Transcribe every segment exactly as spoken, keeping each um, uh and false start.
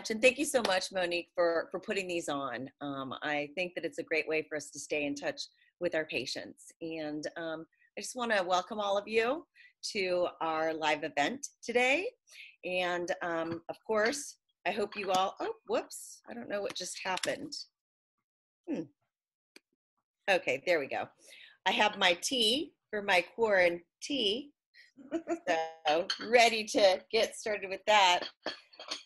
much. And thank you so much, Monique, for, for putting these on. Um, I think that it's a great way for us to stay in touch with our patients. And um, I just want to welcome all of you to our live event today. And um, of course, I hope you all, oh, whoops, I don't know what just happened. Hmm. Okay, there we go. I have my tea for my quarantine, so ready to get started with that.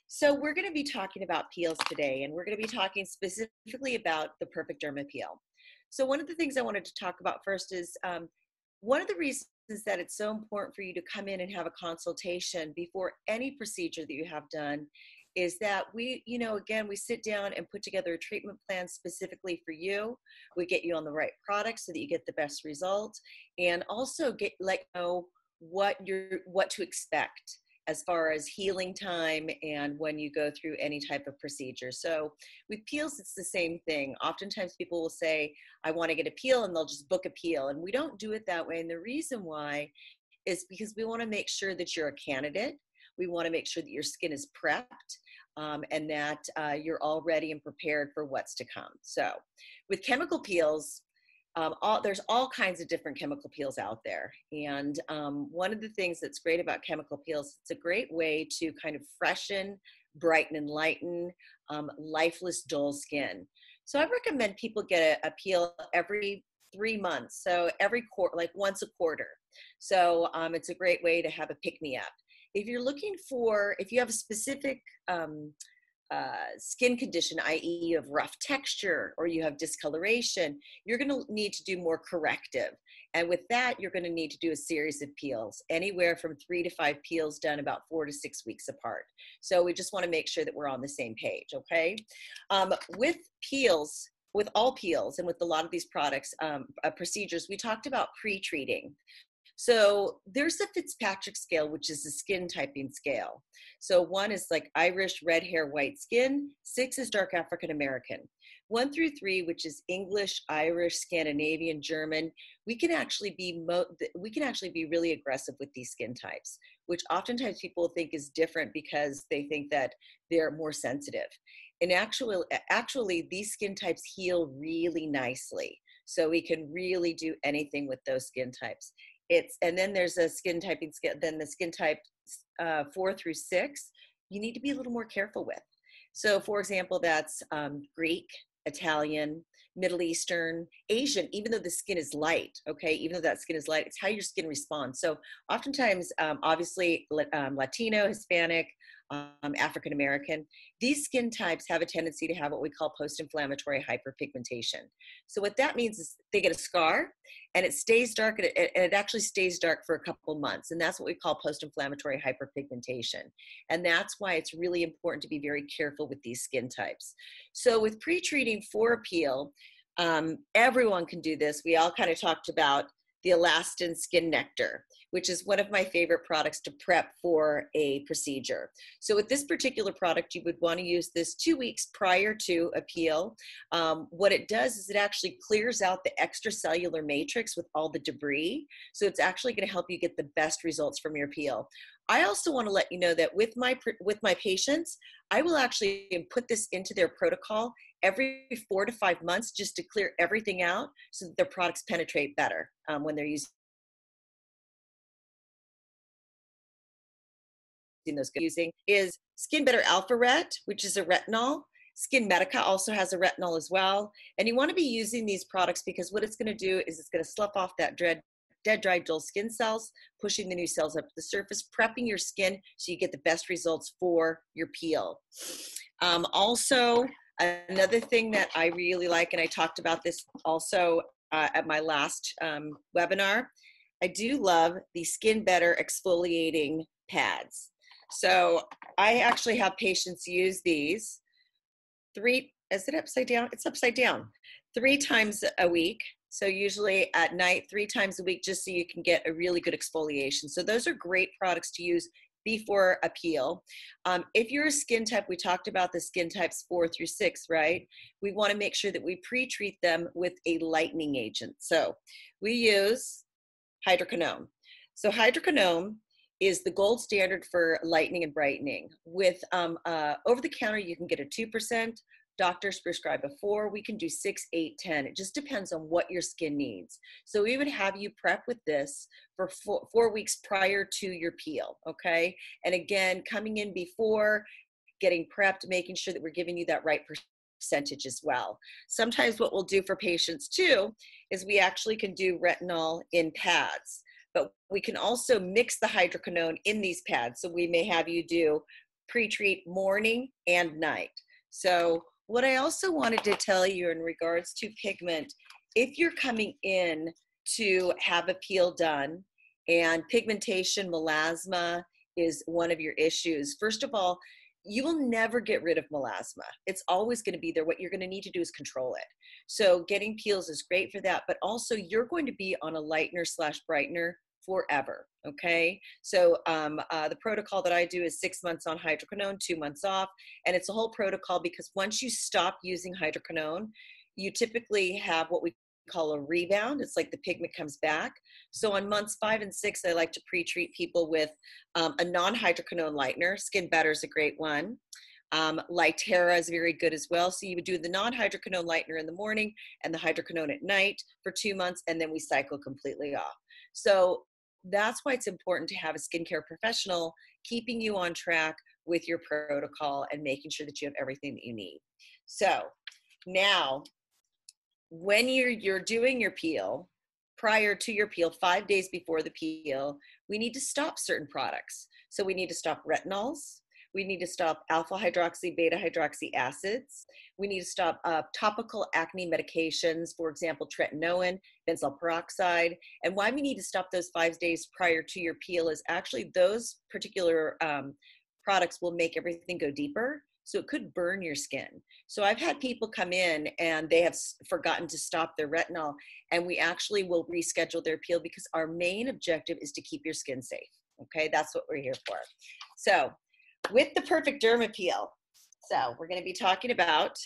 So we're gonna be talking about peels today, and we're gonna be talking specifically about the Perfect Derma Peel. So one of the things I wanted to talk about first is um, one of the reasons that it's so important for you to come in and have a consultation before any procedure that you have done is that we, you know, again, we sit down and put together a treatment plan specifically for you. We get you on the right product so that you get the best result, and also get let you know what you're, what to expect as far as healing time and when you go through any type of procedure. So with peels, it's the same thing. Oftentimes people will say, I want to get a peel, and they'll just book a peel. And we don't do it that way. And the reason why is because we want to make sure that you're a candidate. We want to make sure that your skin is prepped, um, and that uh, you're all ready and prepared for what's to come. So with chemical peels, Um, all, there's all kinds of different chemical peels out there. And um, one of the things that's great about chemical peels, it's a great way to kind of freshen, brighten, and lighten um, lifeless, dull skin. So I recommend people get a, a peel every three months. So every quarter, like once a quarter. So um, it's a great way to have a pick-me-up. If you're looking for, if you have a specific um, Uh, skin condition, i e you have rough texture or you have discoloration, you're going to need to do more corrective. And with that, you're going to need to do a series of peels, anywhere from three to five peels done about four to six weeks apart. So we just want to make sure that we're on the same page, okay? Um, with peels, with all peels and with a lot of these products, um, uh, procedures, we talked about pre-treating. So there's the Fitzpatrick scale, which is the skin typing scale. So one is like Irish, red hair, white skin. Six is dark African American. One through three, which is English, Irish, Scandinavian, German. We can actually be mo we can actually be really aggressive with these skin types, which oftentimes people think is different because they think that they're more sensitive. And actually, actually these skin types heal really nicely. So we can really do anything with those skin types. It's, and then there's a skin typing scale, then the skin type uh, four through six, you need to be a little more careful with. So for example, that's um, Greek, Italian, Middle Eastern, Asian, even though the skin is light, okay, even though that skin is light, it's how your skin responds. So oftentimes, um, obviously, um, Latino, Hispanic, um, African American, these skin types have a tendency to have what we call post-inflammatory hyperpigmentation. So what that means is they get a scar, and it stays dark, and it, and it actually stays dark for a couple months, and that's what we call post-inflammatory hyperpigmentation. And that's why it's really important to be very careful with these skin types. So with pre-treating for a peel, um, everyone can do this. We all kind of talked about the Alastin Skin Nectar, which is one of my favorite products to prep for a procedure. So with this particular product, you would want to use this two weeks prior to a peel. Um, what it does is it actually clears out the extracellular matrix with all the debris. So it's actually going to help you get the best results from your peel. I also want to let you know that with my, with my patients, I will actually put this into their protocol every four to five months just to clear everything out so that their products penetrate better um, when they're using those. Using is SkinBetter AlphaRet, which is a retinol. Skin Medica also has a retinol as well. And you want to be using these products because what it's going to do is it's going to slough off that dread dead, dry, dull skin cells, pushing the new cells up to the surface, prepping your skin so you get the best results for your peel. Um, also, another thing that I really like, and I talked about this also uh, at my last um, webinar, I do love the Skin Better exfoliating pads. So I actually have patients use these three, is it upside down? It's upside down, three times a week. So usually at night, three times a week, just so you can get a really good exfoliation. So those are great products to use before a peel. Um, if you're a skin type, we talked about the skin types four through six, right? We want to make sure that we pre-treat them with a lightening agent. So we use hydroquinone. So hydroquinone is the gold standard for lightening and brightening. With um, uh, over-the-counter, you can get a two percent. Doctors prescribe a four. We can do six, eight, ten. It just depends on what your skin needs. So we would have you prep with this for four, four weeks prior to your peel, okay? And again, coming in before, getting prepped, making sure that we're giving you that right percentage as well. Sometimes what we'll do for patients too is we actually can do retinol in pads, but we can also mix the hydroquinone in these pads. So we may have you do pre-treat morning and night. So what I also wanted to tell you in regards to pigment, if you're coming in to have a peel done and pigmentation, melasma is one of your issues, first of all, you will never get rid of melasma. It's always going to be there. What you're going to need to do is control it. So getting peels is great for that, but also you're going to be on a lightener slash brightener forever, okay? So um, uh, the protocol that I do is six months on hydroquinone, two months off, and it's a whole protocol because once you stop using hydroquinone, you typically have what we call a rebound. It's like the pigment comes back. So on months five and six, I like to pre-treat people with um, a non-hydroquinone lightener. SkinBetter is a great one. Um, Lytera is very good as well. So you would do the non-hydroquinone lightener in the morning and the hydroquinone at night for two months, and then we cycle completely off. So that's why it's important to have a skincare professional keeping you on track with your protocol and making sure that you have everything that you need. So now, when you're, you're doing your peel, prior to your peel, five days before the peel, we need to stop certain products. So we need to stop retinols. We need to stop alpha-hydroxy, beta-hydroxy acids. We need to stop uh, topical acne medications, for example, tretinoin, benzoyl peroxide. And why we need to stop those five days prior to your peel is actually those particular um, products will make everything go deeper. So it could burn your skin. So I've had people come in and they have forgotten to stop their retinol, and we actually will reschedule their peel because our main objective is to keep your skin safe. Okay, that's what we're here for. So with the Perfect Derma Peel, so we're gonna be talking about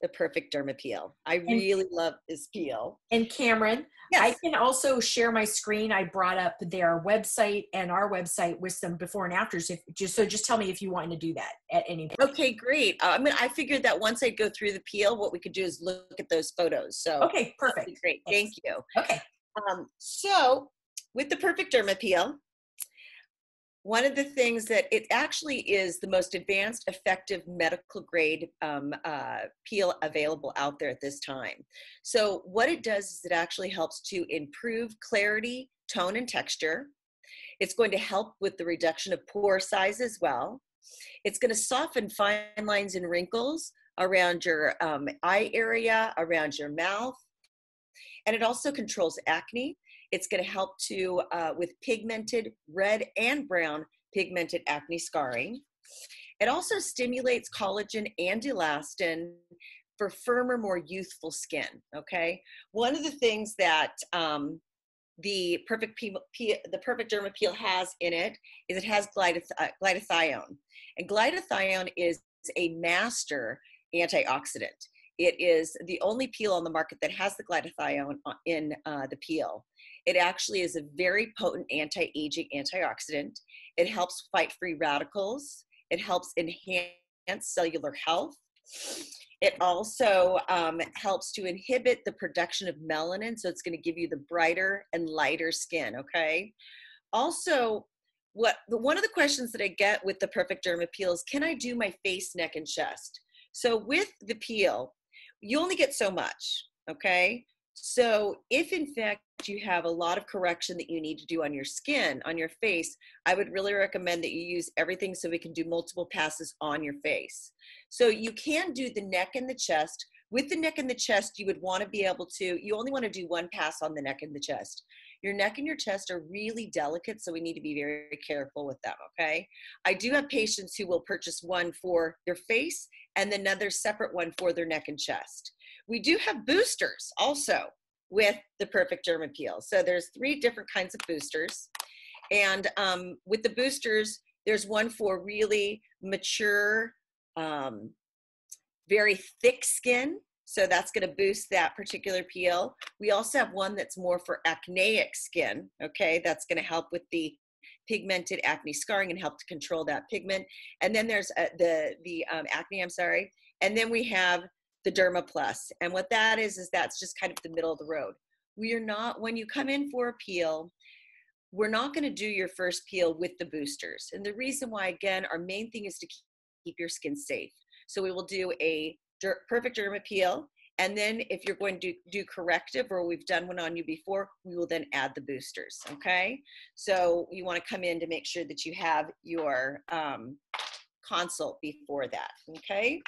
the Perfect Derma Peel. I really and, love this peel. And Cameron, yes. I can also share my screen. I brought up their website and our website with some before and afters. If just so, just tell me if you want to do that at any point. Okay, great. Uh, I mean, I figured that once I go through the peel, what we could do is look at those photos. So okay, perfect. Great, thanks. Thank you. Okay. Um, so with the Perfect Derma Peel, one of the things that it actually is the most advanced, effective medical grade um, uh, peel available out there at this time. So what it does is it actually helps to improve clarity, tone, and texture. It's going to help with the reduction of pore size as well. It's going to soften fine lines and wrinkles around your um, eye area, around your mouth, and it also controls acne. It's going to help to uh, with pigmented red and brown pigmented acne scarring. It also stimulates collagen and elastin for firmer, more youthful skin. Okay, one of the things that um, the perfect P P the Perfect Derma Peel has in it is it has glydoth uh, glutathione, and glutathione is a master antioxidant. It is the only peel on the market that has the glutathione in uh, the peel. It actually is a very potent anti-aging antioxidant. It helps fight free radicals. It helps enhance cellular health. It also um, helps to inhibit the production of melanin, so it's going to give you the brighter and lighter skin, okay? Also, what the, one of the questions that I get with the Perfect Derma Peel is, can I do my face, neck, and chest? So with the peel, you only get so much, okay? So if in fact you have a lot of correction that you need to do on your skin, on your face, I would really recommend that you use everything so we can do multiple passes on your face. So you can do the neck and the chest. With the neck and the chest, you would want to be able to, you only want to do one pass on the neck and the chest. Your neck and your chest are really delicate, so we need to be very careful with them, okay? I do have patients who will purchase one for their face and another separate one for their neck and chest. We do have boosters also with the Perfect Derma Peel. So there's three different kinds of boosters. And um, with the boosters, there's one for really mature, um, very thick skin. So that's gonna boost that particular peel. We also have one that's more for acneic skin, okay? That's gonna help with the pigmented acne scarring and help to control that pigment. And then there's uh, the, the um, acne, I'm sorry. And then we have the Derma Plus. And what that is, is that's just kind of the middle of the road. We are not, when you come in for a peel, we're not going to do your first peel with the boosters. And the reason why, again, our main thing is to keep your skin safe. So we will do a Perfect Derma Peel. And then if you're going to do corrective, or we've done one on you before, we will then add the boosters, okay? So you want to come in to make sure that you have your um, consult before that, okay?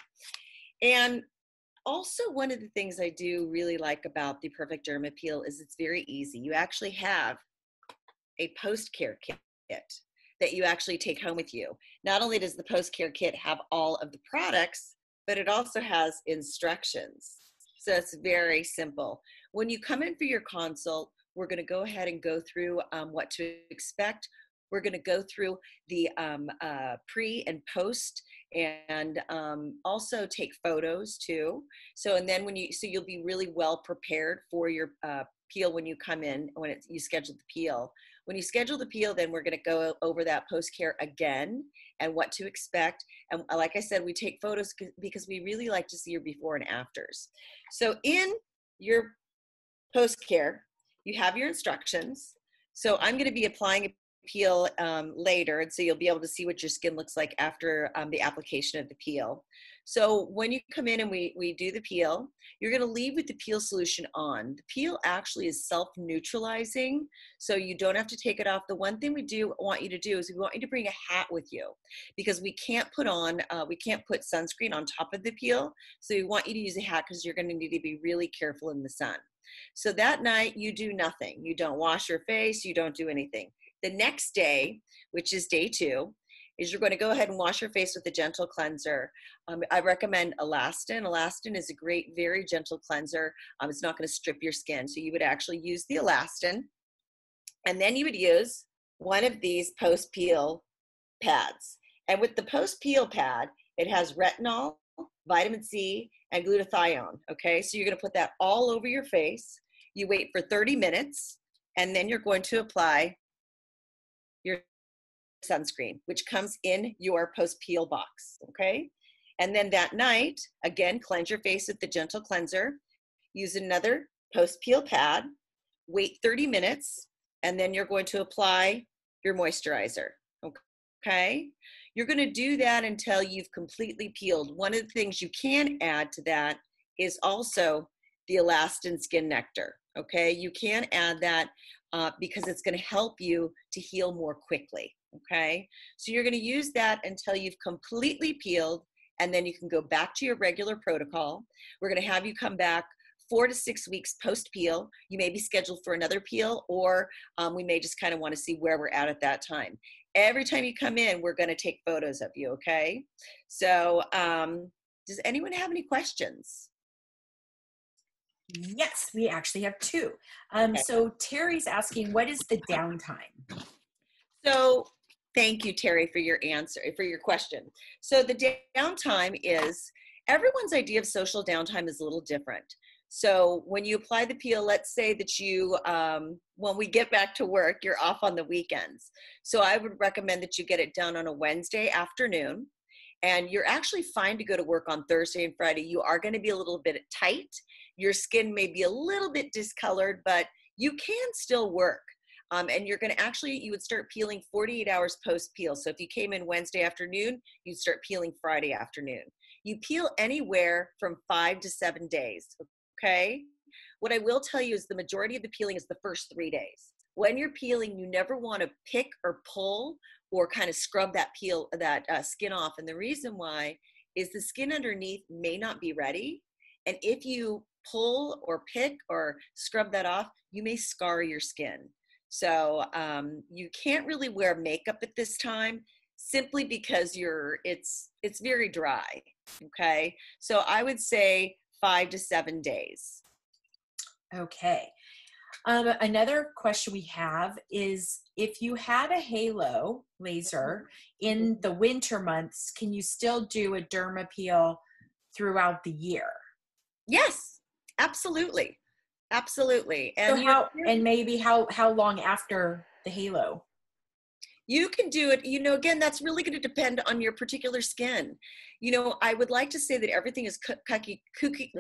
And also, one of the things I do really like about the Perfect Derma Peel is it's very easy. You actually have a post-care kit that you actually take home with you. Not only does the post-care kit have all of the products, but it also has instructions. So it's very simple. When you come in for your consult, we're going to go ahead and go through um, what to expect. We're going to go through the um, uh, pre and post, and um, also take photos too. So and then when you so you'll be really well prepared for your uh, peel when you come in. When it's, you schedule the peel, when you schedule the peel, then we're going to go over that post care again and what to expect. And like I said, we take photos because we really like to see your before and afters. So in your post care, you have your instructions. So I'm going to be applying a peel um, later, and so you'll be able to see what your skin looks like after um, the application of the peel. So when you come in and we, we do the peel, you're going to leave with the peel solution on. The peel actually is self-neutralizing, so you don't have to take it off. The one thing we do want you to do is we want you to bring a hat with you, because we can't put on, uh, we can't put sunscreen on top of the peel, so we want you to use a hat because you're going to need to be really careful in the sun. So that night, you do nothing. You don't wash your face, you don't do anything. The next day, which is day two, is you're going to go ahead and wash your face with a gentle cleanser. Um, I recommend Alastin. Alastin is a great, very gentle cleanser. Um, it's not going to strip your skin. So you would actually use the Alastin. And then you would use one of these post-peel pads. And with the post-peel pad, it has retinol, vitamin C, and glutathione. Okay, so you're going to put that all over your face. You wait for thirty minutes, and then you're going to apply your sunscreen, which comes in your post-peel box, okay? And then that night, again, cleanse your face with the gentle cleanser, use another post-peel pad, wait thirty minutes, and then you're going to apply your moisturizer, okay? You're gonna do that until you've completely peeled. One of the things you can add to that is also the Alastin Skin Nectar, okay? You can add that Uh, because it's going to help you to heal more quickly, okay? So you're going to use that until you've completely peeled, and then you can go back to your regular protocol. We're going to have you come back four to six weeks post-peel. You may be scheduled for another peel, or um, we may just kind of want to see where we're at at that time. Every time you come in, we're going to take photos of you, okay? So um, does anyone have any questions? Yes, we actually have two. Um, okay. So Terry's asking, what is the downtime? So thank you, Terry, for your answer, for your question. So the downtime is, everyone's idea of social downtime is a little different. So when you apply the peel, let's say that you, um, when we get back to work, you're off on the weekends. So I would recommend that you get it done on a Wednesday afternoon. And you're actually fine to go to work on Thursday and Friday. You are going to be a little bit tight. Your skin may be a little bit discolored, but you can still work. Um, and you're going to actually, you would start peeling forty-eight hours post-peel. So if you came in Wednesday afternoon, you'd start peeling Friday afternoon. You peel anywhere from five to seven days, okay? What I will tell you is the majority of the peeling is the first three days. When you're peeling, you never want to pick or pull or kind of scrub that peel, that uh, skin off. And the reason why is the skin underneath may not be ready. And if you pull or pick or scrub that off, you may scar your skin. So um, you can't really wear makeup at this time, simply because you're, it's, it's very dry, okay? So I would say five to seven days. Okay. Um, another question we have is, if you had a halo laser in the winter months, can you still do a derma peel throughout the year? Yes, absolutely. Absolutely. And, so how, and maybe how, how long after the halo? You can do it. You know, again, that's really going to depend on your particular skin. You know, I would like to say that everything is cookie, cookie,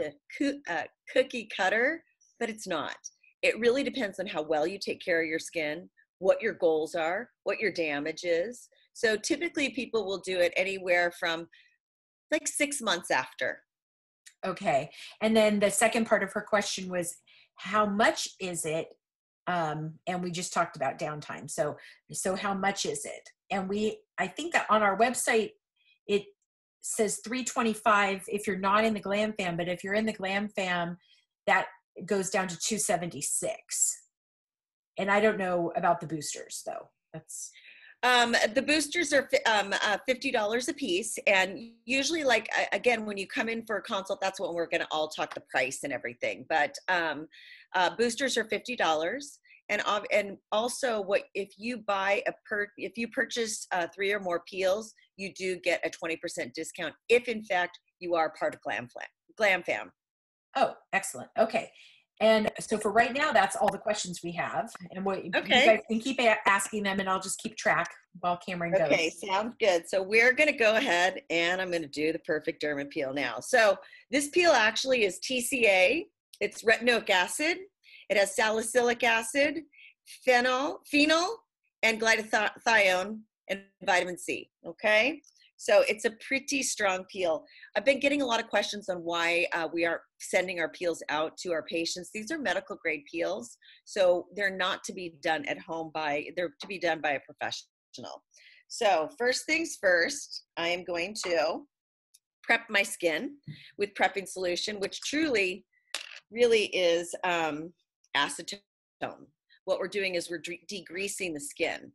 uh, cookie cutter, but it's not. It really depends on how well you take care of your skin, what your goals are, what your damage is. So typically people will do it anywhere from like six months after. Okay. And then the second part of her question was, how much is it? Um, and we just talked about downtime. So, so how much is it? And we, I think that on our website, it says three twenty-five if you're not in the Glam Fam, but if you're in the Glam Fam, that goes down to two seventy-six. And I don't know about the boosters though. That's Um, the boosters are um, uh, fifty dollars a piece, and usually, like, again, when you come in for a consult, that's when we're going to all talk the price and everything, but um, uh, boosters are fifty dollars, and, uh, and also, what if you buy a per, if you purchase uh, three or more peels, you do get a twenty percent discount, if in fact, you are part of Glam Fam. Glam Fam. Oh, excellent. Okay. And so for right now, that's all the questions we have. And what, okay. You guys can keep asking them, and I'll just keep track while Cameron goes. Okay, sounds good. So we're going to go ahead, and I'm going to do the Perfect Derma Peel now. So this peel actually is T C A. It's retinoic acid. It has salicylic acid, phenol, phenol, and glutathione, and vitamin C, okay? So it's a pretty strong peel. I've been getting a lot of questions on why uh, we aren't sending our peels out to our patients. These are medical grade peels, so they're not to be done at home by, they're to be done by a professional. So first things first, I am going to prep my skin with prepping solution, which truly, really is um, acetone. What we're doing is we're degreasing the skin.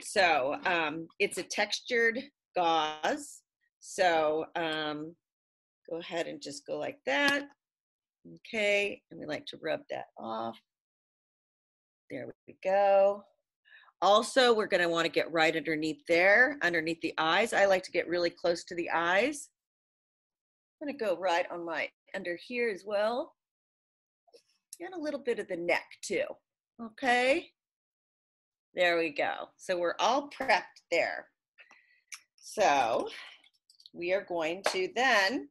So um, it's a textured gauze. So um, go ahead and just go like that. Okay, and we like to rub that off. There we go. Also, we're gonna wanna get right underneath there, underneath the eyes. I like to get really close to the eyes. I'm gonna go right on my under here as well. And a little bit of the neck too, okay? There we go. So we're all prepped there. So we are going to then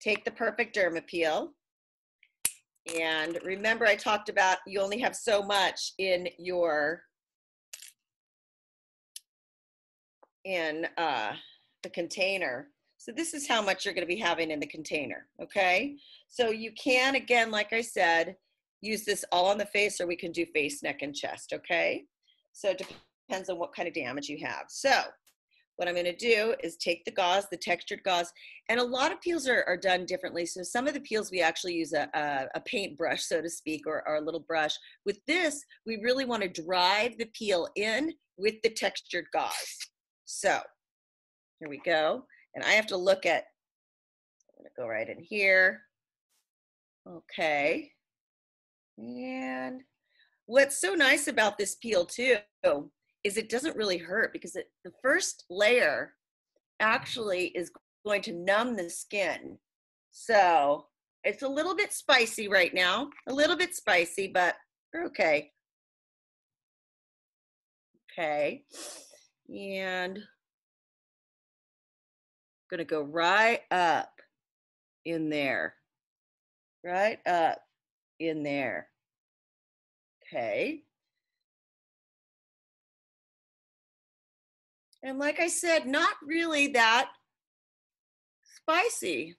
take the Perfect Derma Peel. And remember, I talked about you only have so much in your, in uh, the container. So this is how much you're gonna be having in the container, okay? So you can, again, like I said, use this all on the face, or we can do face, neck, and chest, okay? So it depends on what kind of damage you have. So what I'm going to do is take the gauze, the textured gauze, and a lot of peels are, are done differently. So some of the peels, we actually use a, a, a paintbrush, so to speak, or, or a little brush. With this, we really want to drive the peel in with the textured gauze. So here we go. And I have to look at, I'm going to go right in here. Okay. And what's so nice about this peel too, is it doesn't really hurt, because it, the first layer actually is going to numb the skin. So it's a little bit spicy right now, a little bit spicy, but we're okay. Okay, and I'm gonna go right up in there, right up in there, okay. And like I said, not really that spicy.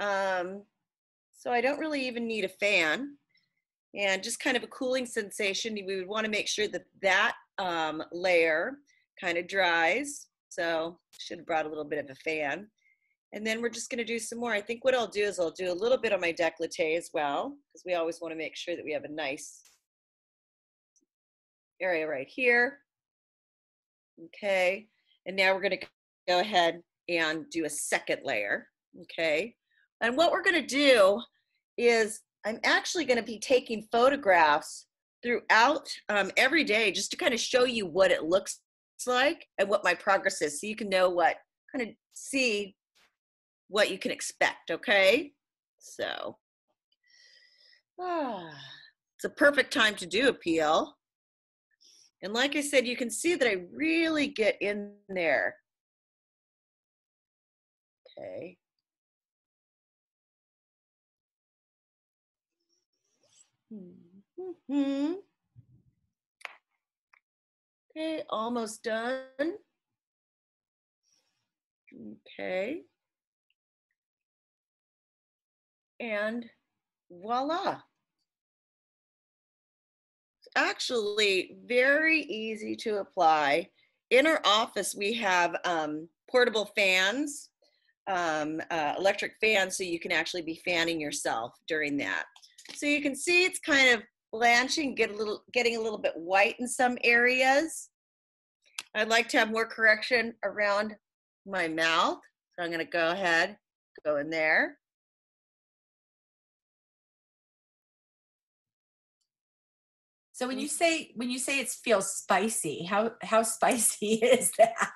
Um, so I don't really even need a fan, and just kind of a cooling sensation. We would want to make sure that that um, layer kind of dries. So should have brought a little bit of a fan. And then we're just going to do some more. I think what I'll do is I'll do a little bit on my décolleté as well, because we always want to make sure that we have a nice area right here. Okay, and now we're going to go ahead and do a second layer, okay? And what we're going to do is I'm actually going to be taking photographs throughout um, every day, just to kind of show you what it looks like and what my progress is, so you can know what, kind of see what you can expect, okay? So, ah, it's a perfect time to do a peel. And like I said, you can see that I really get in there. Okay. Mm-hmm. Okay, almost done. Okay. And voila. It's actually very easy to apply. In our office, we have um, portable fans, um, uh, electric fans, so you can actually be fanning yourself during that. So you can see it's kind of blanching, get a little, getting a little bit white in some areas. I'd like to have more correction around my mouth. So I'm gonna go ahead, go in there. So when you say, when you say it feels spicy, how, how spicy is that?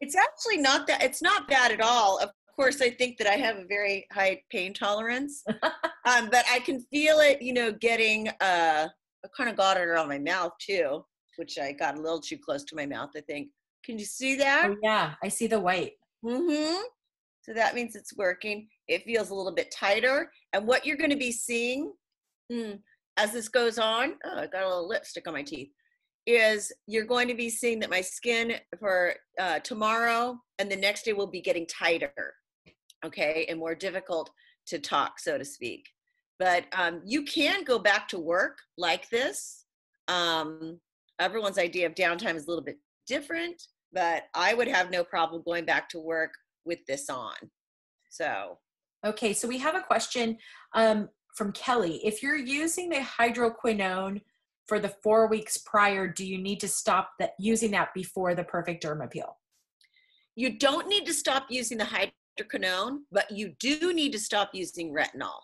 It's actually not that, it's not bad at all. Of course, I think that I have a very high pain tolerance, um, but I can feel it, you know, getting, uh, I kind of got it around my mouth too, which I got a little too close to my mouth, I think. Can you see that? Oh, yeah, I see the white. Mm-hmm. So that means it's working. It feels a little bit tighter. And what you're gonna be seeing, mm, as this goes on, oh, I got a little lipstick on my teeth, is you're going to be seeing that my skin for uh, tomorrow and the next day will be getting tighter, okay, and more difficult to talk, so to speak. But um, you can go back to work like this. Um, everyone's idea of downtime is a little bit different, but I would have no problem going back to work with this on, so. Okay, so we have a question. Um, From Kelly, if you're using the hydroquinone for the four weeks prior, do you need to stop that using that before the Perfect Derma Peel? You don't need to stop using the hydroquinone, but you do need to stop using retinol.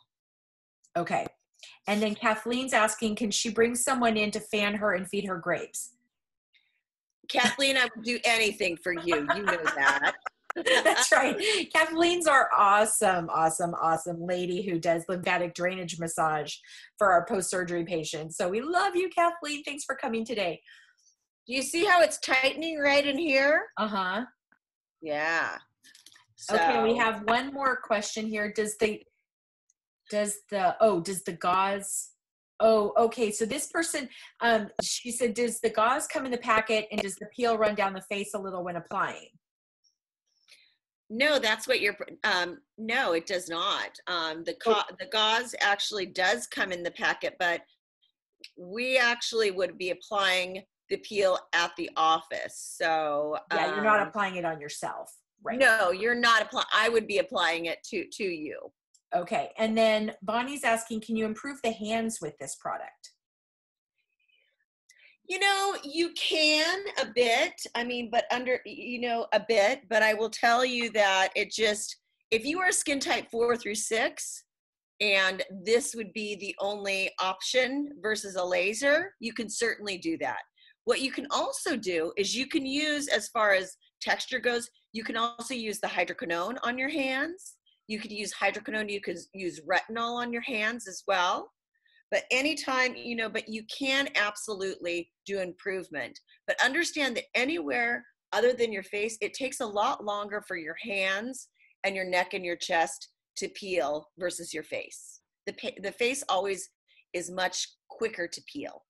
Okay. And then Kathleen's asking, can she bring someone in to fan her and feed her grapes? Kathleen, I would do anything for you. You know that. That's right. Kathleen's our awesome, awesome, awesome lady who does lymphatic drainage massage for our post-surgery patients. So we love you, Kathleen. Thanks for coming today. Do you see how it's tightening right in here? Uh-huh. Yeah. So. Okay, we have one more question here. Does the, does the, oh, does the gauze, oh, okay. So this person, um, she said, does the gauze come in the packet and does the peel run down the face a little when applying? No, that's what you're, um, no, it does not. Um, the, oh. the gauze actually does come in the packet, but we actually would be applying the peel at the office. So yeah, um, you're not applying it on yourself, right? No, you're not applying, I would be applying it to, to you. Okay, and then Bonnie's asking, can you improve the hands with this product? You know, you can a bit, I mean, but under, you know, a bit, but I will tell you that it just, if you are skin type four through six, and this would be the only option versus a laser, you can certainly do that. What you can also do is you can use, as far as texture goes, you can also use the hydroquinone on your hands. You could use hydroquinone, you could use retinol on your hands as well. But anytime, you know, but you can absolutely do improvement. But understand that anywhere other than your face, it takes a lot longer for your hands and your neck and your chest to peel versus your face. The, the face always is much quicker to peel.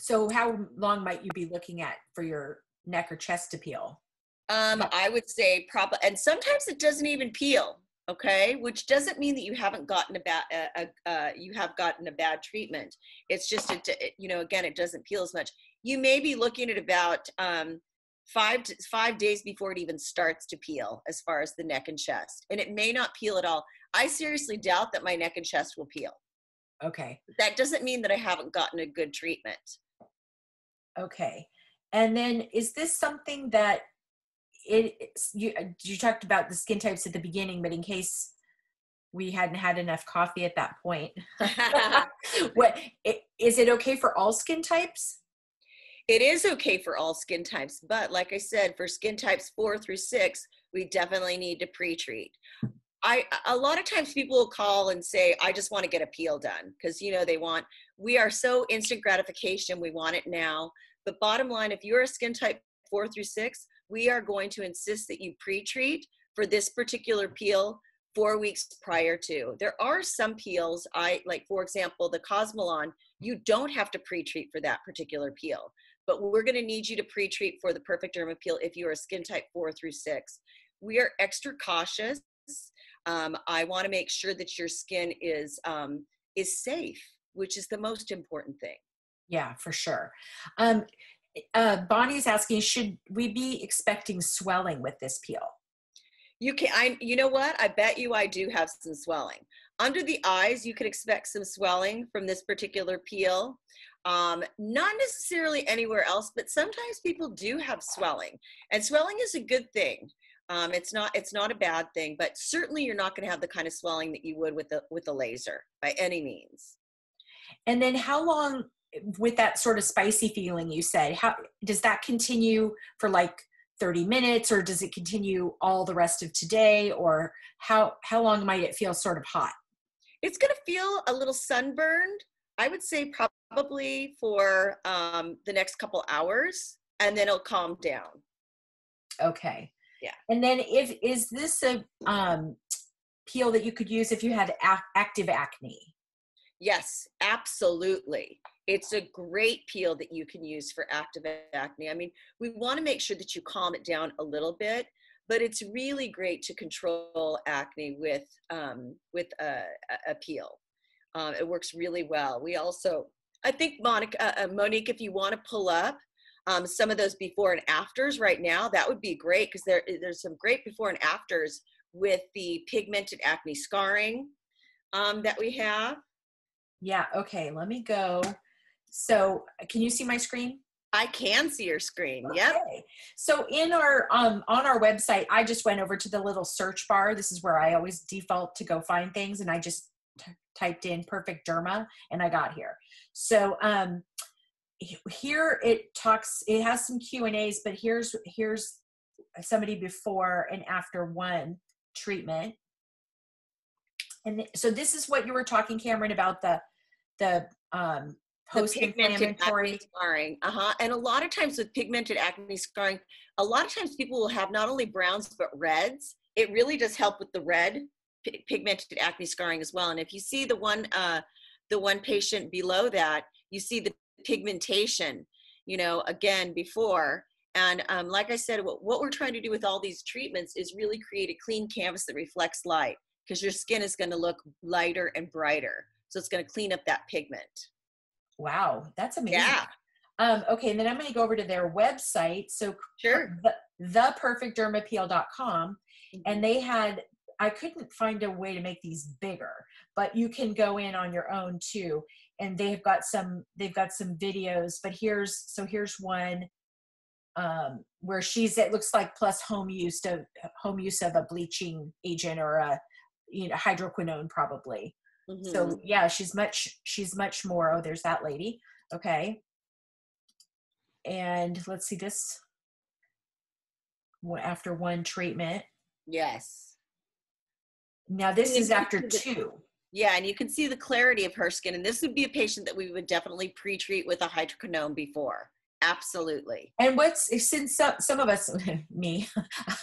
So how long might you be looking at for your neck or chest to peel? Um, I would say probably, and sometimes it doesn't even peel. Okay, which doesn't mean that you haven't gotten a bad, uh, uh, you have gotten a bad treatment. It's just, a, you know, again, it doesn't peel as much. You may be looking at about um, five to five days before it even starts to peel, as far as the neck and chest, and it may not peel at all. I seriously doubt that my neck and chest will peel. Okay, that doesn't mean that I haven't gotten a good treatment. Okay, and then is this something that? It you you talked about the skin types at the beginning, but in case we hadn't had enough coffee at that point, what it, is it okay for all skin types? It is okay for all skin types, but like I said, for skin types four through six, we definitely need to pre-treat. I a lot of times people will call and say, "I just want to get a peel done," because you know they want. We are so instant gratification; we want it now. But bottom line, if you're a skin type four through six, we are going to insist that you pre-treat for this particular peel four weeks prior to. There are some peels, I like for example, the Cosmelan, you don't have to pre-treat for that particular peel, but we're gonna need you to pre-treat for the Perfect Derma Peel if you're a skin type four through six. We are extra cautious. Um, I wanna make sure that your skin is, um, is safe, which is the most important thing. Yeah, for sure. Um, uh, Bonnie's asking, should we be expecting swelling with this peel? You can, I, you know what? I bet you I do have some swelling. Under the eyes, you could expect some swelling from this particular peel. Um, not necessarily anywhere else, but sometimes people do have swelling. And swelling is a good thing. Um, it's not, it's not a bad thing, but certainly you're not gonna have the kind of swelling that you would with the, with the laser by any means. And then how long, with that sort of spicy feeling you said, how does that continue for like thirty minutes, or does it continue all the rest of today, or how how long might it feel sort of hot? It's going to feel a little sunburned, I would say, probably for um, the next couple hours, and then it'll calm down. Okay. Yeah. And then if is this a um, peel that you could use if you had ac active acne? Yes, absolutely. It's a great peel that you can use for active acne. I mean, we want to make sure that you calm it down a little bit, but it's really great to control acne with, um, with a, a peel. Um, it works really well. We also, I think, Monica, uh, Monique, if you want to pull up um, some of those before and afters right now, that would be great, because there, there's some great before and afters with the pigmented acne scarring um, that we have. Yeah, okay, let me go. So can you see my screen? I can see your screen, okay. Yep. So in our, um, on our website, I just went over to the little search bar. This is where I always default to go find things. And I just t typed in Perfect Derma and I got here. So um, here it talks, it has some Q and A's, but here's, here's somebody before and after one treatment. And th so this is what you were talking, Cameron, about the, the, um, post-inflammatory scarring. Uh-huh. And a lot of times with pigmented acne scarring, a lot of times people will have not only browns, but reds. It really does help with the red pigmented acne scarring as well. And if you see the one, uh, the one patient below that, you see the pigmentation, you know, again before. And um, like I said, what, what we're trying to do with all these treatments is really create a clean canvas that reflects light, because your skin is going to look lighter and brighter. So it's going to clean up that pigment. Wow, that's amazing. Yeah. Um, okay, and then I'm going to go over to their website. So sure. the, the perfect derma peel dot com. Mm-hmm. And they had, I couldn't find a way to make these bigger, but you can go in on your own too. And they've got some, they've got some videos, but here's, so here's one um, where she's, it looks like plus home use to home use of a bleaching agent or a, you know, hydroquinone probably. Mm-hmm. So yeah, she's much, she's much more, oh, there's that lady. Okay. And let's see this after one treatment. Yes. Now this is after two. Yeah. And you can see the clarity of her skin. And this would be a patient that we would definitely pre-treat with a hydroquinone before. Absolutely. And what's, since some, some of us, me,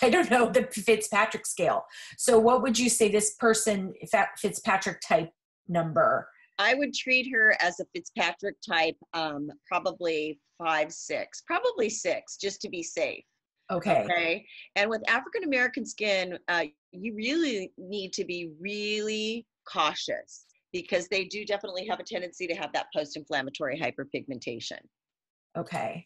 I don't know the Fitzpatrick scale. So what would you say this person, Fitzpatrick type number? I would treat her as a Fitzpatrick type, um, probably five, six, probably six, just to be safe. Okay. Okay. And with African-American skin, uh, you really need to be really cautious, because they do definitely have a tendency to have that post-inflammatory hyperpigmentation. Okay.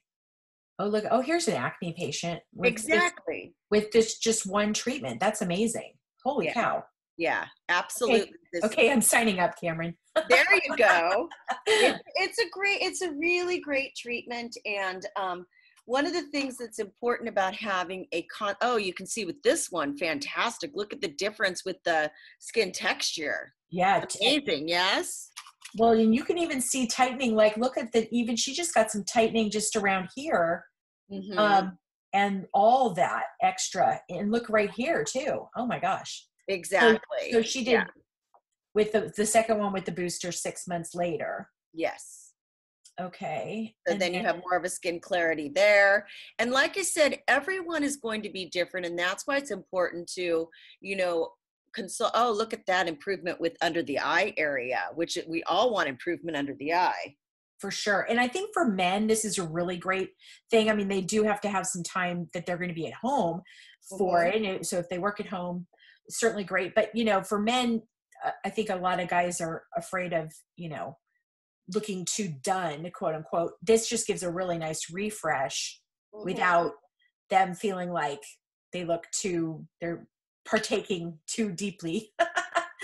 Oh, look. Oh, here's an acne patient. With exactly. This, with this just one treatment. That's amazing. Holy yeah. cow. Yeah, absolutely. Okay, okay, I'm signing up, Cameron. There you go. It, it's a great, it's a really great treatment. And um, one of the things that's important about having a con, oh, you can see with this one, fantastic. Look at the difference with the skin texture. Yeah. Amazing, yes? Well, and you can even see tightening, like look at the, even she just got some tightening just around here. Mm-hmm. um, and all that extra. And look right here too. Oh my gosh. Exactly. So, so she did yeah. with the, the second one with the booster six months later. Yes. Okay. So and then you have more of a skin clarity there. And like I said, everyone is going to be different. And that's why it's important to, you know, consult. Oh, look at that improvement with under the eye area, which we all want improvement under the eye. For sure. And I think for men, this is a really great thing. I mean, they do have to have some time that they're going to be at home for mm-hmm. it. So if they work at home, certainly great. But, you know, for men, I think a lot of guys are afraid of, you know, looking too done, quote unquote. This just gives a really nice refresh mm-hmm. without them feeling like they look too, they're partaking too deeply.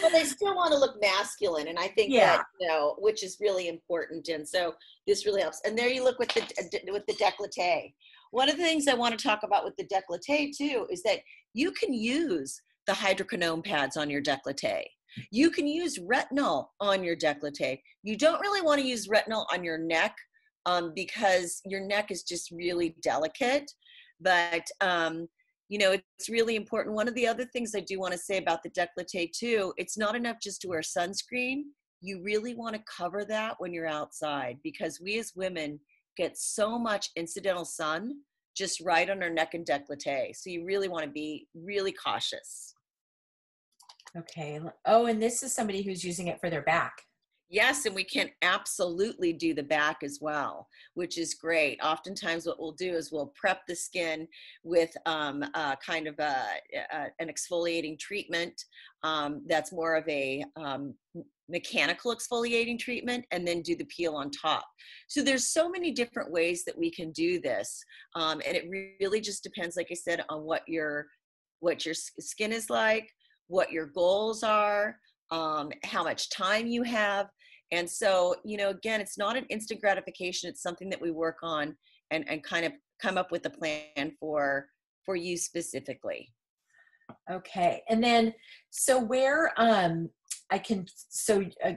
Well, they still want to look masculine. And I think yeah. that, you know, which is really important. And so this really helps. And there you look with the, with the décolleté. One of the things I want to talk about with the décolleté too, is that you can use the hydroquinone pads on your décolleté. You can use retinol on your décolleté. You don't really want to use retinol on your neck um, because your neck is just really delicate. But, um, you know, it's really important. One of the other things I do want to say about the décolleté too, it's not enough just to wear sunscreen. You really want to cover that when you're outside, because we as women get so much incidental sun just right on our neck and décolleté. So you really want to be really cautious. Okay. Oh, and this is somebody who's using it for their back. Yes, and we can absolutely do the back as well, which is great. Oftentimes what we'll do is we'll prep the skin with um, uh, kind of a, a, an exfoliating treatment um, that's more of a um, mechanical exfoliating treatment, and then do the peel on top. So there's so many different ways that we can do this. Um, and it really just depends, like I said, on what your, what your skin is like, what your goals are, um, how much time you have. And so, you know, again, it's not an instant gratification. It's something that we work on and, and kind of come up with a plan for, for you specifically. Okay. And then, so where um, I can, so uh,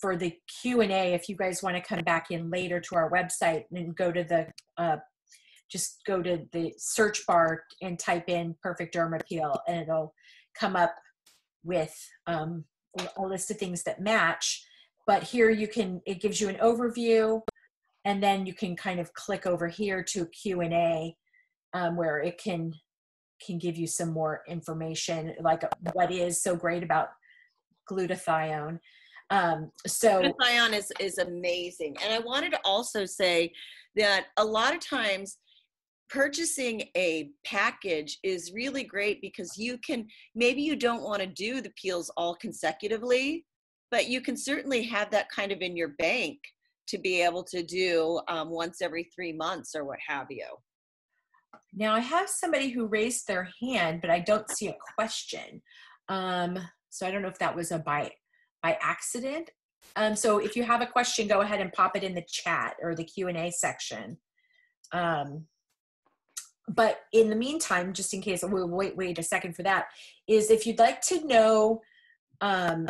for the Q and A, if you guys want to come back in later to our website and go to the, uh, just go to the search bar and type in Perfect Derma Peel, and it'll come up with um, a list of things that match. But here you can, it gives you an overview, and then you can kind of click over here to Q and A um, where it can can give you some more information, like what is so great about glutathione. Um, so glutathione is, is amazing. And I wanted to also say that a lot of times purchasing a package is really great, because you can, maybe you don't want to do the peels all consecutively, but you can certainly have that kind of in your bank to be able to do um, once every three months or what have you. Now I have somebody who raised their hand, but I don't see a question. Um, so I don't know if that was a by, by accident. Um, so if you have a question, go ahead and pop it in the chat or the Q and A section. Um, But in the meantime, just in case, we'll wait, wait a second for that, is if you'd like to know um,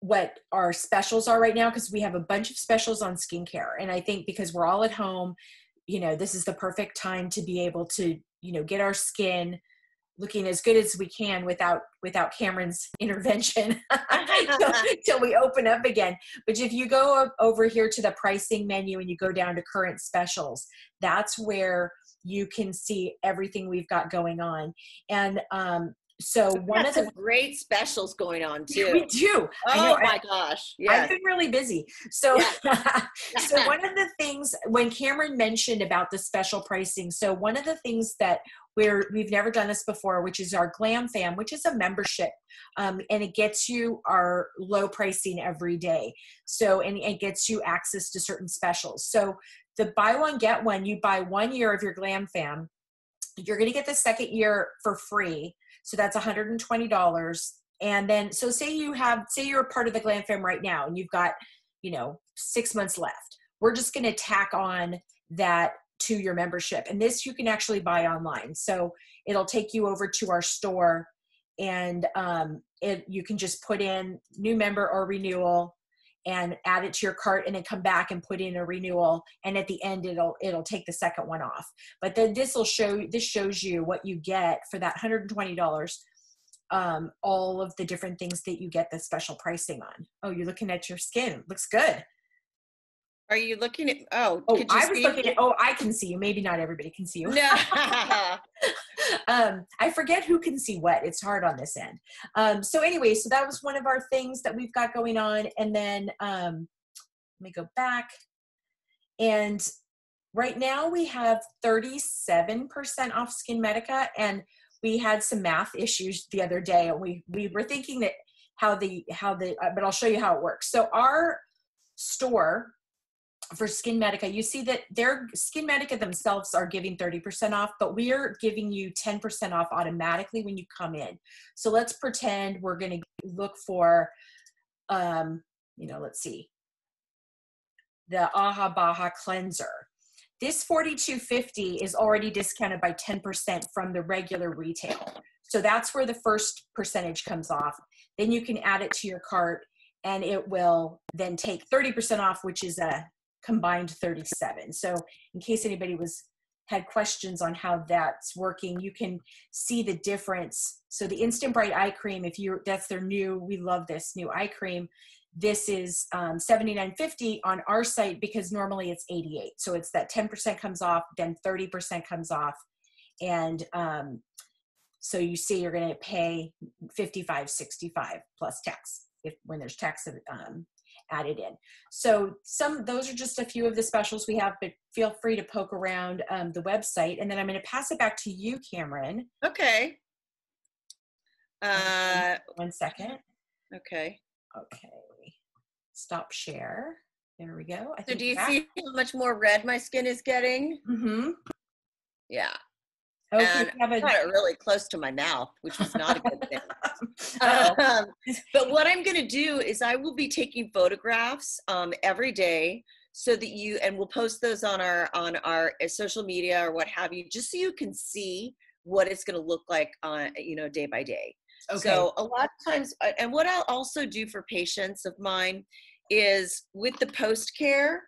what our specials are right now, because we have a bunch of specials on skincare. And I think because we're all at home, you know, this is the perfect time to be able to, you know, get our skin looking as good as we can without, without Cameron's intervention till, till we open up again. But if you go up over here to the pricing menu and you go down to current specials, that's where you can see everything we've got going on. And um, so We've one of the great specials going on too. We do. Oh I know, my I, gosh. Yes. I've been really busy. So, yes. So one of the things when Cameron mentioned about the special pricing, so one of the things that we're, we've never done this before, which is our Glam Fam, which is a membership. Um, and it gets you our low pricing every day. So, and it gets you access to certain specials. So the buy one, get one, you buy one year of your Glam Fam, you're going to get the second year for free. So that's one hundred twenty dollars. And then, so say you have, say you're a part of the Glam Fam right now and you've got, you know, six months left. We're just going to tack on that to your membership. And this you can actually buy online. So it'll take you over to our store, and um, it, you can just put in new member or renewal, and add it to your cart, and then come back and put in a renewal. And at the end, it'll it'll take the second one off. But then this will show, this shows you what you get for that one hundred twenty dollars, um, all of the different things that you get the special pricing on. Oh, you're looking at your skin. Looks good. Are you looking at, oh, oh could you I was see? looking at, oh, I can see you. Maybe not everybody can see you. No. um, I forget who can see what. It's hard on this end. Um, so anyway, so that was one of our things that we've got going on. And then um, let me go back. And right now we have thirty-seven percent off Skin Medica. And we had some math issues the other day. And we, we were thinking that how the, how the, uh, but I'll show you how it works. So our store, for Skin Medica, you see that their Skin Medica themselves are giving thirty percent off, but we're giving you ten percent off automatically when you come in. So let's pretend we're going to look for, um, you know, let's see, the Aha Baha Cleanser. This forty-two fifty is already discounted by ten percent from the regular retail. So that's where the first percentage comes off. Then you can add it to your cart and it will then take thirty percent off, which is a combined thirty-seven. So in case anybody was had questions on how that's working, you can see the difference. So the Instant Bright eye cream, if you that's their new, we love this new eye cream. This is um, seventy-nine fifty on our site because normally it's eighty-eight. So it's that ten percent comes off, then thirty percent comes off. And um, so you see you're gonna pay fifty-five sixty-five plus tax if when there's tax of, um, added in. So some, those are just a few of the specials we have, but feel free to poke around um, the website. And then I'm going to pass it back to you, Cameron. Okay. Uh, One second. Okay. Okay. Stop share. There we go. I so think do you that... see how much more red my skin is getting? Mm-hmm. Yeah. Okay, and I got it really close to my mouth, which was not a good thing. um, but what I'm going to do is I will be taking photographs um, every day so that you, and we'll post those on our, on our social media or what have you, just so you can see what it's going to look like on, you know, day by day. Okay. So a lot of times, and what I'll also do for patients of mine is with the post-care,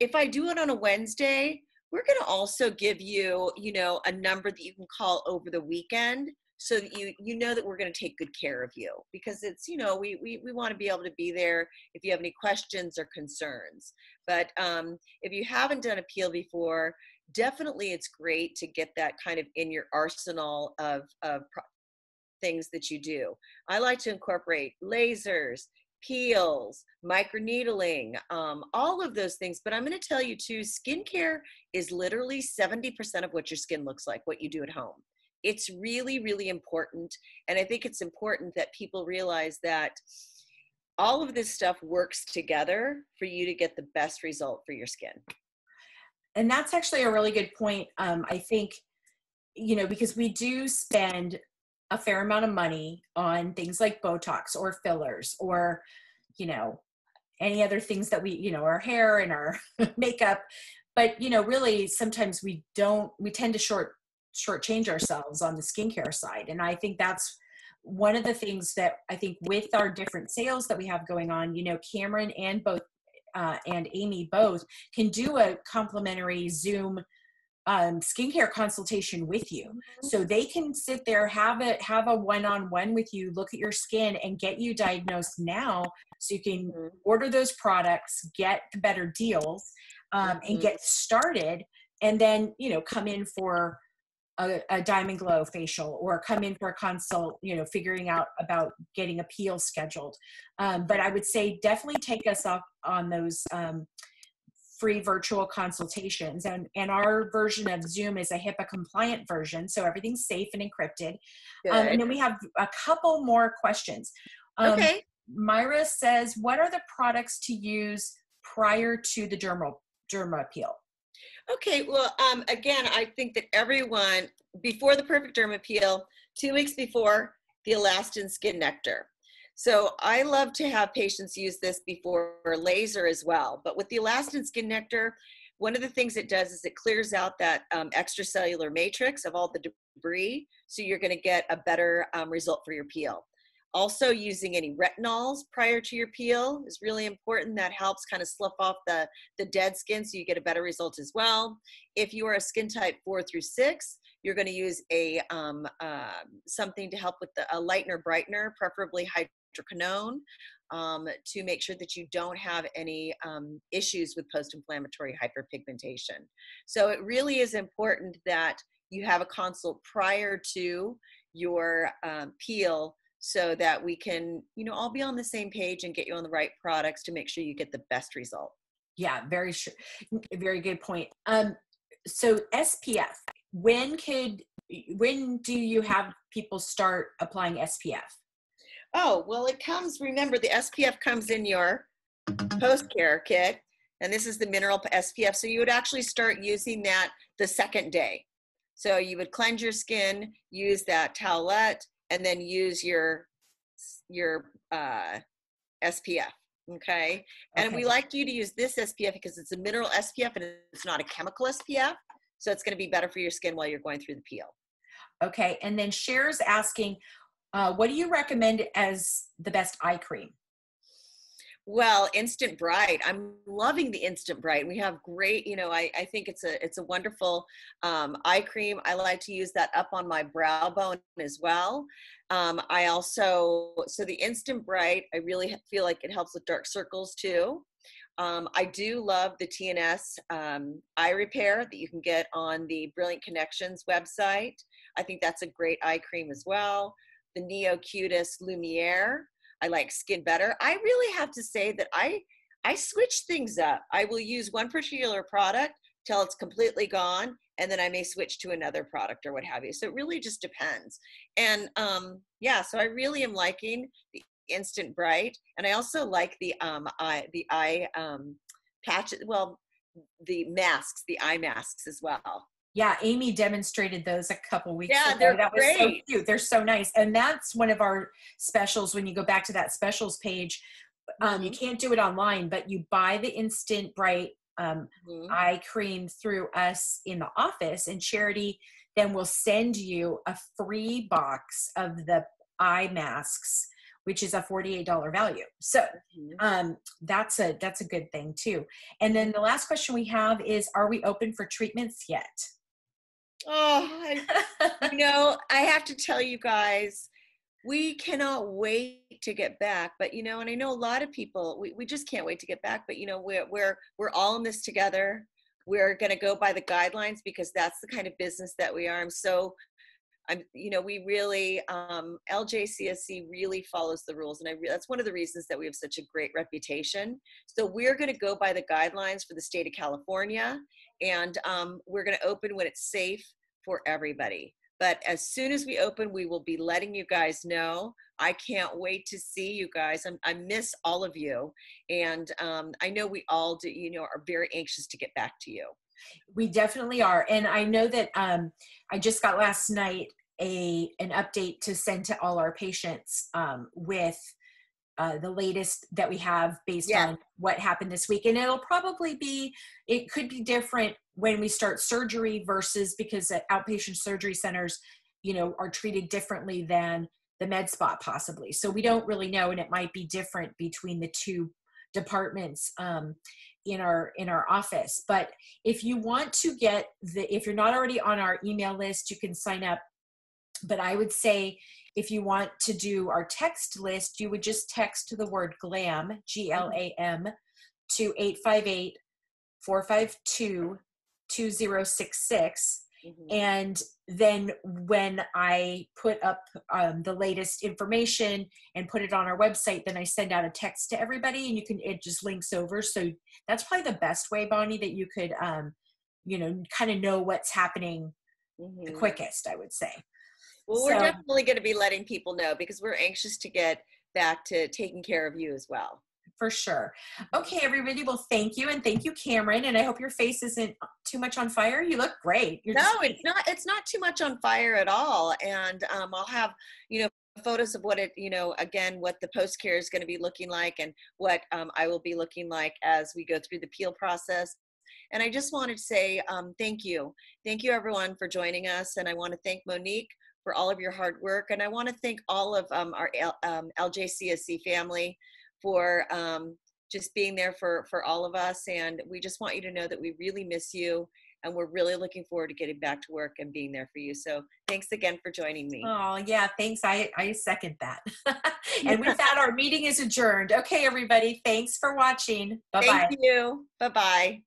if I do it on a Wednesday, we're going to also give you, you know, a number that you can call over the weekend so that you, you know that we're going to take good care of you because it's, you know, we, we, we want to be able to be there if you have any questions or concerns. But um, if you haven't done a peel before, definitely it's great to get that kind of in your arsenal of, of pro things that you do. I like to incorporate lasers, peels, microneedling, um, all of those things. But I'm going to tell you too, skincare is literally seventy percent of what your skin looks like, what you do at home. It's really, really important. And I think it's important that people realize that all of this stuff works together for you to get the best result for your skin. And that's actually a really good point. Um, I think, you know, because we do spend a fair amount of money on things like Botox or fillers or, you know, any other things that we, you know, our hair and our makeup, but, you know, really sometimes we don't, we tend to short, shortchange ourselves on the skincare side. And I think that's one of the things that I think with our different sales that we have going on, you know, Cameron and both, uh, and Amy both can do a complimentary Zoom Um, skincare consultation with you. Mm-hmm. So they can sit there, have a, have a one-on-one with you, look at your skin and get you diagnosed now so you can mm-hmm. order those products, get the better deals um, mm-hmm. and get started and then, you know, come in for a, a Diamond Glow facial or come in for a consult, you know, figuring out about getting a peel scheduled. Um, but I would say definitely take us up on those um, free virtual consultations. And, and our version of Zoom is a HIPAA compliant version. So everything's safe and encrypted. Um, and then we have a couple more questions. Um, okay. Myra says, what are the products to use prior to the dermal, derma peel? Okay. Well, um, again, I think that everyone before the Perfect Derma Peel, two weeks before the Alastin Skin Nectar. So I love to have patients use this before laser as well. But with the Alastin Skin Nectar, one of the things it does is it clears out that um, extracellular matrix of all the debris. So you're going to get a better um, result for your peel. Also using any retinols prior to your peel is really important. That helps kind of slough off the, the dead skin so you get a better result as well. If you are a skin type four through six, you're going to use a um, uh, something to help with the, a lightener brightener, preferably hydration. hydroquinone um, to make sure that you don't have any um, issues with post-inflammatory hyperpigmentation. So it really is important that you have a consult prior to your um, peel so that we can, you know, all be on the same page and get you on the right products to make sure you get the best result. Yeah, very sure. Very good point. Um, so S P F, when could, when do you have people start applying S P F? Oh, well, it comes, remember the S P F comes in your post-care kit, and this is the mineral S P F. So you would actually start using that the second day. So you would cleanse your skin, use that towelette, and then use your, your uh, S P F, okay? And okay. we like you to use this S P F because it's a mineral S P F and it's not a chemical S P F. So it's gonna be better for your skin while you're going through the peel. Okay, and then Cher's asking, uh, what do you recommend as the best eye cream? Well, Instant Bright. I'm loving the Instant Bright. We have great, you know, I, I think it's a, it's a wonderful um, eye cream. I like to use that up on my brow bone as well. Um, I also, so the Instant Bright, I really feel like it helps with dark circles too. Um, I do love the T N S um, eye repair that you can get on the Brilliant Connections website. I think that's a great eye cream as well. The Neo Cutis Lumiere. I like Skin Better. I really have to say that I, I switch things up. I will use one particular product till it's completely gone, and then I may switch to another product or what have you. So it really just depends. And um, yeah, so I really am liking the Instant Bright, and I also like the um, eye, the eye um, patch. Well, the masks, the eye masks as well. Yeah, Amy demonstrated those a couple weeks yeah, ago. They're that great. Was so cute. They're so nice. And that's one of our specials. When you go back to that specials page, um, mm-hmm. you can't do it online, but you buy the Instant Bright um, mm-hmm. eye cream through us in the office, and Charity then will send you a free box of the eye masks, which is a forty-eight dollar value. So um, that's a, that's a good thing too. And then the last question we have is, are we open for treatments yet? Oh, I, you know, I have to tell you guys, we cannot wait to get back, but you know, and I know a lot of people, we, we just can't wait to get back, but you know, we're, we're, we're all in this together. We're going to go by the guidelines because that's the kind of business that we are. I'm so I'm, you know, we really, um, L J C S C really follows the rules. And I re that's one of the reasons that we have such a great reputation. So we're going to go by the guidelines for the state of California, and um, we're going to open when it's safe for everybody. But as soon as we open, we will be letting you guys know. I can't wait to see you guys. I'm, I miss all of you. And um, I know we all do, you know, are very anxious to get back to you. We definitely are. And I know that um, I just got last night a an update to send to all our patients um, with uh, the latest that we have based yeah. on what happened this week. And it'll probably be, it could be different when we start surgery versus because outpatient surgery centers, you know, are treated differently than the med spa possibly. So we don't really know, and it might be different between the two departments um, in our in our office. But if you want to get the, if you're not already on our email list, you can sign up. But I would say if you want to do our text list, you would just text the word GLAM, G L A M, to eight five eight, four five two, two zero six six. Mm-hmm. And then when I put up um, the latest information and put it on our website, then I send out a text to everybody, and you can, it just links over. So that's probably the best way, Bonnie, that you could, um, you know, kind of know what's happening mm-hmm. the quickest, I would say. Well, we're so definitely going to be letting people know because we're anxious to get back to taking care of you as well. For sure. Okay, everybody. Well, thank you. And thank you, Cameron. And I hope your face isn't too much on fire. You look great. You're no, it's not, it's not too much on fire at all. And um, I'll have, you know, photos of what it, you know, again, what the post-care is going to be looking like and what um, I will be looking like as we go through the peel process. And I just wanted to say um, thank you. Thank you, everyone, for joining us. And I want to thank Monique for all of your hard work. And I want to thank all of um, our L um, L J C S C family for um, just being there for, for all of us. And we just want you to know that we really miss you. and we're really looking forward to getting back to work and being there for you. So thanks again for joining me. Oh, yeah, thanks. I, I second that. And with that, our meeting is adjourned. Okay, everybody, thanks for watching. Bye-bye. Thank you. Bye-bye.